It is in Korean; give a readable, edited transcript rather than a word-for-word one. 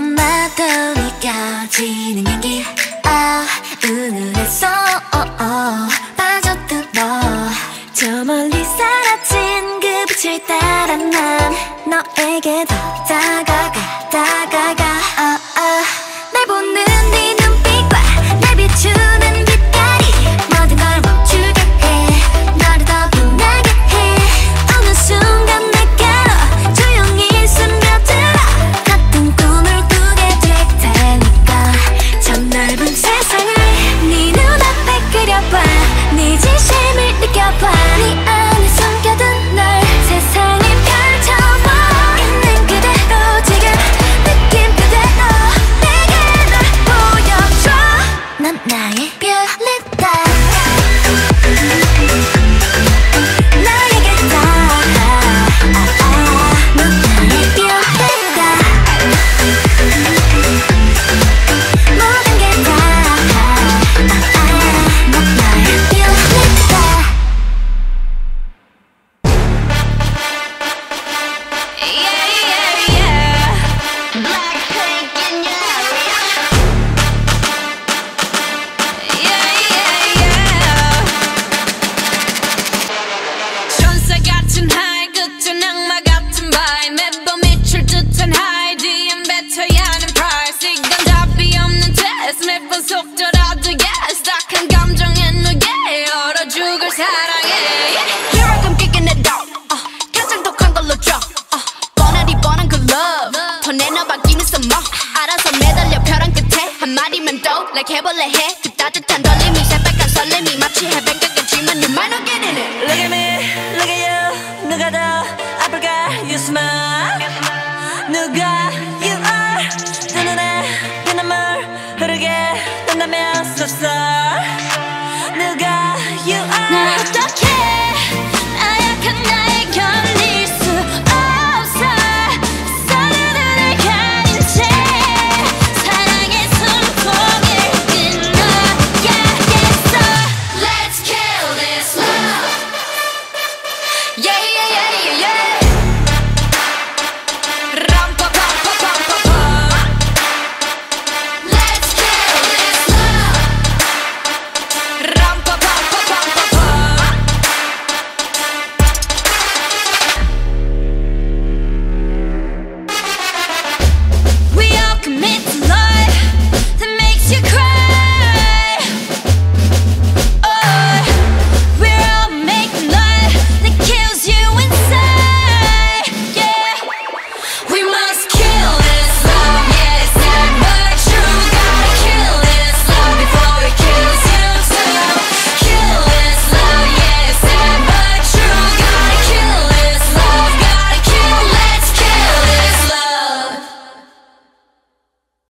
순간마다 느껴지는 향기 아 우울했어 빠졌던 너 저 멀리 사라진 그 빛을 따라 난 너에게 더 다가가 날 보는 네 눈빛과 날 비추는 빛깔이 모든 걸 멈추게 해 너를 더 빛나게 해 어느 순간 내게로 조용히 스며들어 같은 꿈을 꾸게 될 테니까 저 넓은 세상을 네 눈앞에 그려봐 네 진심을 느껴봐 네 안에 숨겨둔 널 세상에 펼쳐봐 있는 그대로 지금 느낌 그대로 내게 널 보여줘 넌 나의 별이다 나에게 다 넌 나의 별이다 모든 게다 넌 나의 별이다 Blackpink in your area. 천사 같은 high, 끝은 악마 같은 바위 매번 미칠 듯한 high, DM 뱉어야 하는 price. 이건 답이 없는 test, 매번 속더라도 yes. 딱한 감정에 누게 얼어 죽을 사랑해. Here I come kicking it out. 가장 독한 걸로 drop. 뻔하디 뻔한 그 love. 더 내놔박기는 some more. 알아서 매달려 벼랑 끝에 한 마디면 또 like 해볼래 해. 그 따뜻한 떨림이 새빨